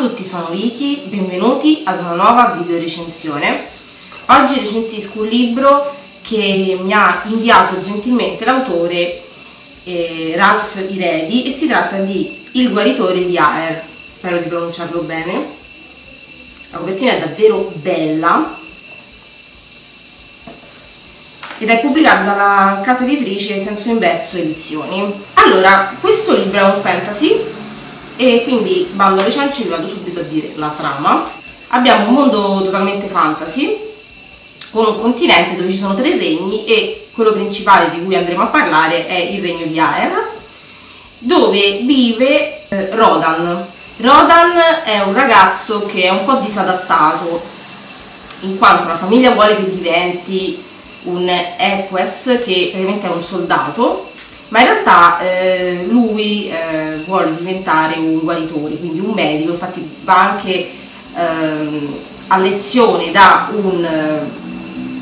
tutti, sono Vicky, benvenuti ad una nuova video recensione. Oggi recensisco un libro che mi ha inviato gentilmente l'autore Ralf Iredi e si tratta di Il guaritore di Aer, spero di pronunciarlo bene. La copertina è davvero bella ed è pubblicato dalla casa editrice Senso Inverso Edizioni. Allora, questo libro è un fantasy e quindi bando alle ciance, vi vado subito a dire la trama. Abbiamo un mondo totalmente fantasy, con un continente dove ci sono tre regni e quello principale di cui andremo a parlare è il regno di Aer, dove vive Rodan. Rodan è un ragazzo che è un po' disadattato, in quanto la famiglia vuole che diventi un Eques, che praticamente è un soldato, ma in realtà lui vuole diventare un guaritore, quindi un medico. Infatti va anche a lezione da un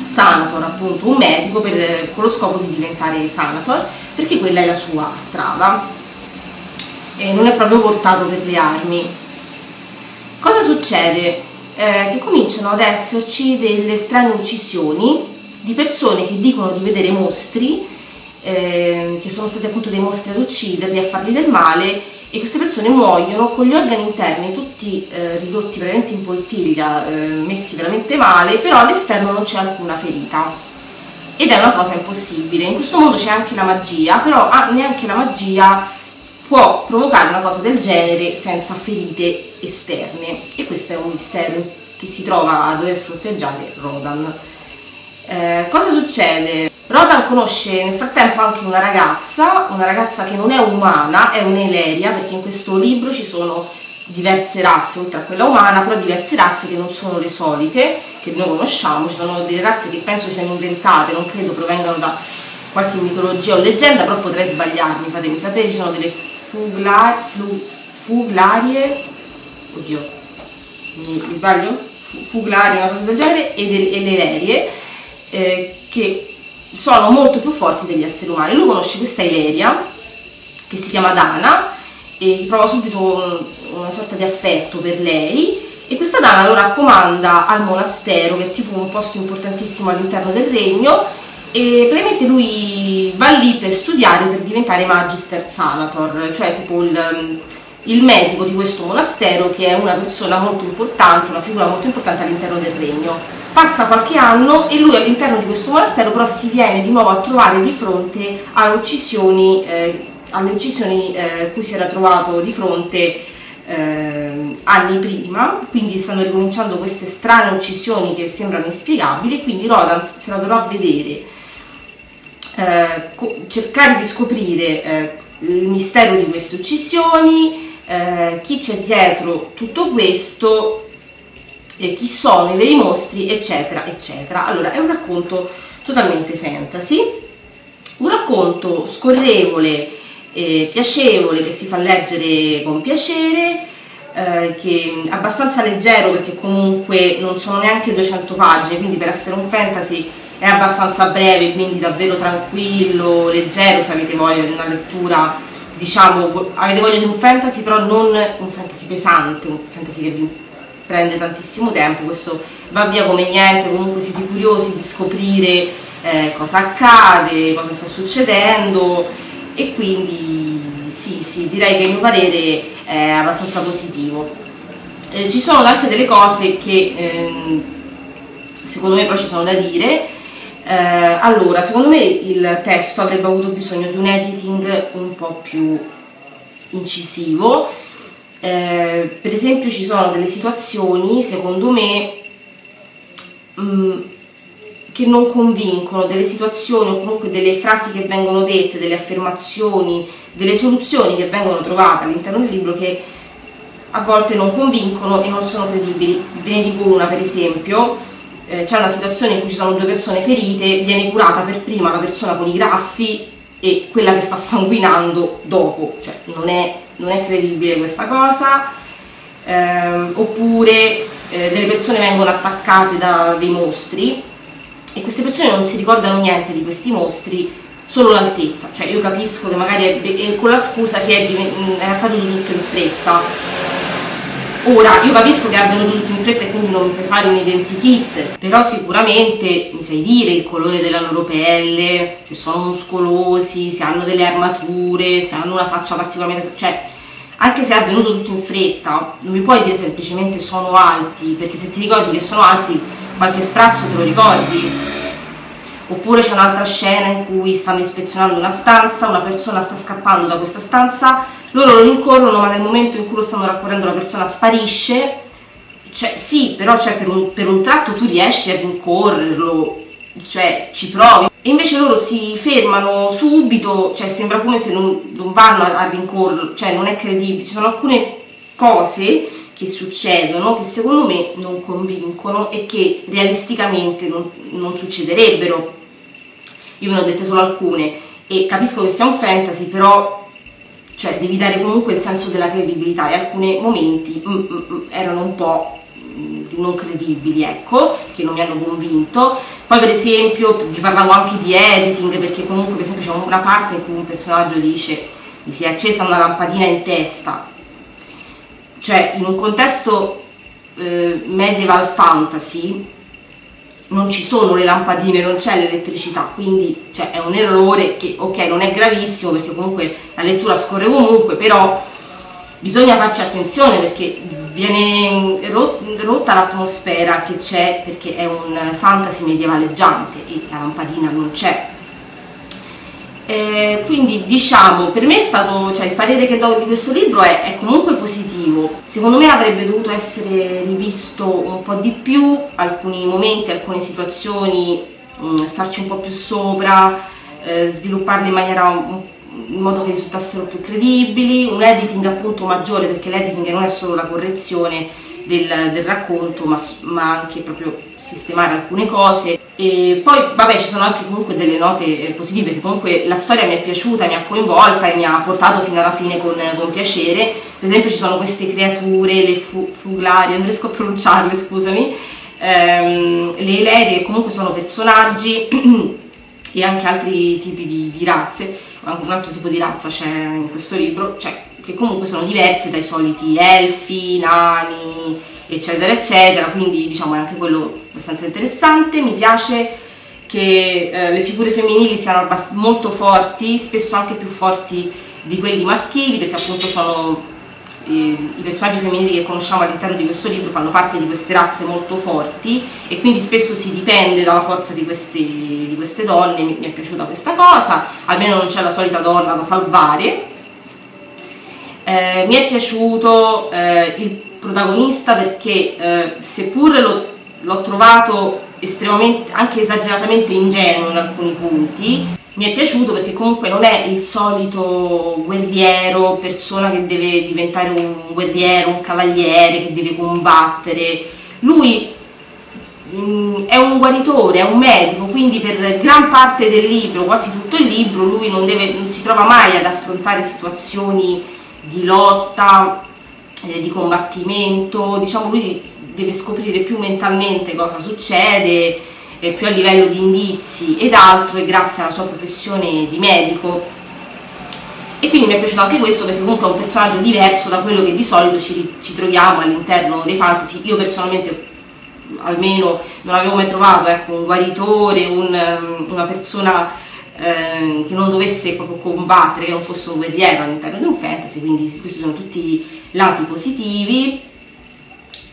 sanator, appunto un medico, con lo scopo di diventare sanator, perché quella è la sua strada e non è proprio portato per le armi. Cosa succede? Che cominciano ad esserci delle strane uccisioni di persone che dicono di vedere mostri, che sono stati appunto dei mostri ad ucciderli, a fargli del male, e queste persone muoiono con gli organi interni tutti ridotti veramente in poltiglia, messi veramente male, però all'esterno non c'è alcuna ferita ed è una cosa impossibile. In questo mondo c'è anche la magia, però neanche la magia può provocare una cosa del genere senza ferite esterne, e questo è un mistero che si trova a dover fronteggiare Rodan. Cosa succede? Rodan conosce nel frattempo anche una ragazza che non è umana, è un'Eleria, perché in questo libro ci sono diverse razze, oltre a quella umana, però diverse razze che non sono le solite, che noi conosciamo. Ci sono delle razze che penso siano inventate, non credo provengano da qualche mitologia o leggenda, però potrei sbagliarmi, fatemi sapere. Ci sono delle fuglarie, oddio, mi sbaglio? Fuglarie, una cosa del genere, e delle Elerie, che sono molto più forti degli esseri umani. Lui conosce questa Eleria che si chiama Dana e prova subito una sorta di affetto per lei, e questa Dana lo raccomanda al monastero, che è tipo un posto importantissimo all'interno del regno, e praticamente lui va lì per studiare, per diventare Magister Sanator, cioè tipo il medico di questo monastero, che è una persona molto importante, una figura molto importante all'interno del regno. Passa qualche anno e lui all'interno di questo monastero però si viene di nuovo a trovare di fronte alle uccisioni cui si era trovato di fronte anni prima, quindi stanno ricominciando queste strane uccisioni che sembrano inspiegabili, quindi Rodan se la dovrà vedere, cercare di scoprire il mistero di queste uccisioni, chi c'è dietro tutto questo, chi sono i veri mostri, eccetera eccetera. Allora, è un racconto totalmente fantasy, un racconto scorrevole, piacevole, che si fa leggere con piacere, che è abbastanza leggero, perché comunque non sono neanche 200 pagine, quindi per essere un fantasy è abbastanza breve, quindi davvero tranquillo, leggero. Se avete voglia di una lettura, diciamo, avete voglia di un fantasy, però non un fantasy pesante, un fantasy che vi prende tantissimo tempo, questo va via come niente. Comunque siete curiosi di scoprire cosa accade, cosa sta succedendo, e quindi sì, direi che il mio parere è abbastanza positivo. Ci sono anche delle cose che secondo me però ci sono da dire. Allora, secondo me il testo avrebbe avuto bisogno di un editing un po' più incisivo. Per esempio ci sono delle situazioni, secondo me, che non convincono, delle situazioni o comunque delle frasi che vengono dette, delle affermazioni, delle soluzioni che vengono trovate all'interno del libro, che a volte non convincono e non sono credibili. Ve ne dico una, per esempio. C'è una situazione in cui ci sono due persone ferite, viene curata per prima la persona con i graffi e quella che sta sanguinando dopo, cioè non è credibile questa cosa. Oppure delle persone vengono attaccate da dei mostri e queste persone non si ricordano niente di questi mostri, solo l'altezza. Cioè, io capisco che magari è con la scusa che è accaduto tutto in fretta, Ora, io capisco che è avvenuto tutto in fretta e quindi non mi sai fare un identikit, però sicuramente mi sai dire il colore della loro pelle, se sono muscolosi, se hanno delle armature, se hanno una faccia particolarmente... cioè, anche se è avvenuto tutto in fretta, non mi puoi dire semplicemente sono alti, perché se ti ricordi che sono alti, qualche sprazzo te lo ricordi. Oppure c'è un'altra scena in cui stanno ispezionando una stanza, una persona sta scappando da questa stanza... loro lo rincorrono, ma nel momento in cui lo stanno raccorrendo la persona sparisce. Cioè sì, però cioè, per un tratto tu riesci a rincorrerlo, cioè ci provi, e invece loro si fermano subito, cioè sembra come se non vanno a rincorrerlo, cioè non è credibile. Ci sono alcune cose che succedono che secondo me non convincono e che realisticamente non succederebbero. Io ve ne ho dette solo alcune e capisco che sia un fantasy, però cioè devi dare comunque il senso della credibilità, e alcuni momenti erano un po' non credibili, ecco, che non mi hanno convinto. Poi per esempio vi parlavo anche di editing, perché comunque per esempio c'è una parte in cui un personaggio dice mi si è accesa una lampadina in testa, cioè in un contesto medieval fantasy non ci sono le lampadine, non c'è l'elettricità, quindi cioè, è un errore che ok, non è gravissimo perché comunque la lettura scorre comunque, però bisogna farci attenzione perché viene rotta l'atmosfera che c'è, perché è un fantasy medievaleggiante e la lampadina non c'è. Quindi diciamo, per me è stato, cioè il parere che do di questo libro è comunque positivo. Secondo me avrebbe dovuto essere rivisto un po' di più, alcuni momenti, alcune situazioni, starci un po' più sopra, svilupparle in modo che risultassero più credibili, un editing appunto maggiore, perché l'editing non è solo la correzione del racconto, ma anche proprio sistemare alcune cose. E poi vabbè, ci sono anche comunque delle note positive, perché comunque la storia mi è piaciuta, mi ha coinvolta e mi ha portato fino alla fine con piacere. Per esempio ci sono queste creature, le fuglarie, non riesco a pronunciarle, scusami, le Elerie, che comunque sono personaggi e anche altri tipi di razze, un altro tipo di razza c'è in questo libro, cioè che comunque sono diverse dai soliti elfi, nani, eccetera eccetera, quindi diciamo è anche quello abbastanza interessante. Mi piace che le figure femminili siano molto forti, spesso anche più forti di quelli maschili, perché appunto sono i personaggi femminili che conosciamo all'interno di questo libro fanno parte di queste razze molto forti e quindi spesso si dipende dalla forza di queste donne. Mi è piaciuta questa cosa, almeno non c'è la solita donna da salvare. Mi è piaciuto il protagonista, perché seppur l'ho trovato estremamente, anche esageratamente ingenuo in alcuni punti, mi è piaciuto perché comunque non è il solito guerriero, persona che deve diventare un guerriero, un cavaliere che deve combattere. Lui è un guaritore, è un medico, quindi per gran parte del libro, quasi tutto il libro, lui non si trova mai ad affrontare situazioni di lotta, di combattimento. Diciamo lui deve scoprire più mentalmente cosa succede, più a livello di indizi ed altro, e grazie alla sua professione di medico. E quindi mi è piaciuto anche questo, perché comunque è un personaggio diverso da quello che di solito ci troviamo all'interno dei fantasy. Io personalmente almeno non avevo mai trovato, ecco, un guaritore, una persona che non dovesse proprio combattere, che non fosse un guerriero all'interno di un fantasy, quindi questi sono tutti lati positivi.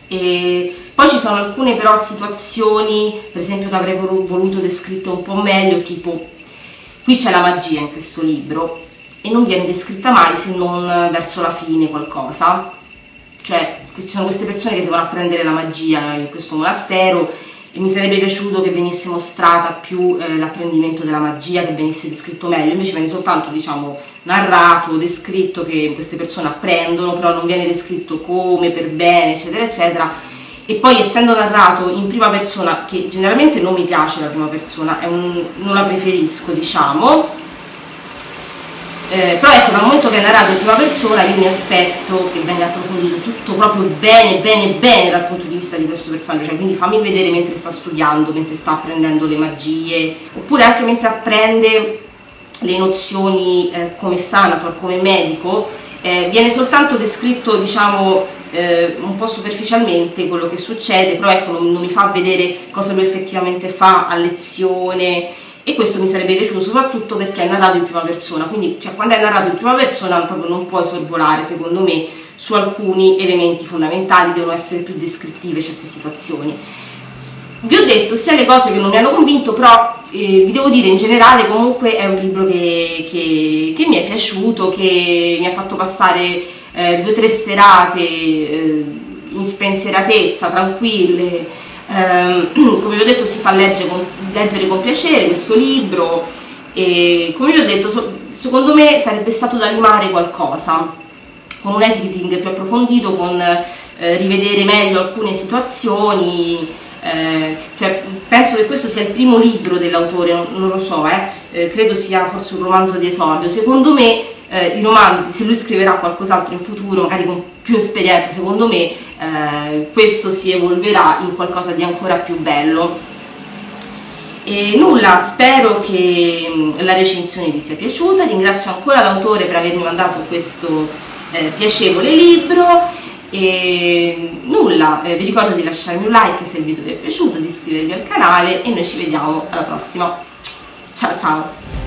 E poi ci sono alcune però situazioni, per esempio, che avrei voluto descritte un po' meglio, tipo qui c'è la magia in questo libro e non viene descritta mai, se non verso la fine qualcosa, cioè ci sono queste persone che devono apprendere la magia in questo monastero. E mi sarebbe piaciuto che venisse mostrata più l'apprendimento della magia, che venisse descritto meglio. Invece viene soltanto, diciamo, narrato, descritto che queste persone apprendono, però non viene descritto come, per bene, eccetera eccetera. E poi, essendo narrato in prima persona, che generalmente non mi piace la prima persona, non la preferisco, diciamo, però ecco, dal momento che è narrato in prima persona io mi aspetto che venga approfondito tutto proprio bene bene bene dal punto di vista di questo personaggio, cioè quindi fammi vedere mentre sta studiando, mentre sta apprendendo le magie, oppure anche mentre apprende le nozioni come sanator, come medico. Viene soltanto descritto, diciamo, un po' superficialmente quello che succede, però ecco, non mi fa vedere cosa lui effettivamente fa a lezione, e questo mi sarebbe piaciuto soprattutto perché è narrato in prima persona, quindi cioè, quando è narrato in prima persona proprio non puoi sorvolare, secondo me, su alcuni elementi fondamentali, devono essere più descrittive certe situazioni. Vi ho detto sia le cose che non mi hanno convinto, però vi devo dire in generale comunque è un libro che mi è piaciuto, che mi ha fatto passare 2 o 3 serate in spensieratezza, tranquille. Come vi ho detto, si fa leggere con piacere questo libro, e come vi ho detto secondo me sarebbe stato da limare qualcosa con un editing più approfondito, con rivedere meglio alcune situazioni. Cioè, penso che questo sia il primo libro dell'autore, non lo so, credo sia forse un romanzo di esordio. Secondo me i romanzi, se lui scriverà qualcos'altro in futuro, magari con più esperienza, secondo me questo si evolverà in qualcosa di ancora più bello. E nulla, spero che la recensione vi sia piaciuta, ringrazio ancora l'autore per avermi mandato questo piacevole libro. E nulla, vi ricordo di lasciarmi un like se il video vi è piaciuto, di iscrivervi al canale e noi ci vediamo alla prossima. Ciao ciao!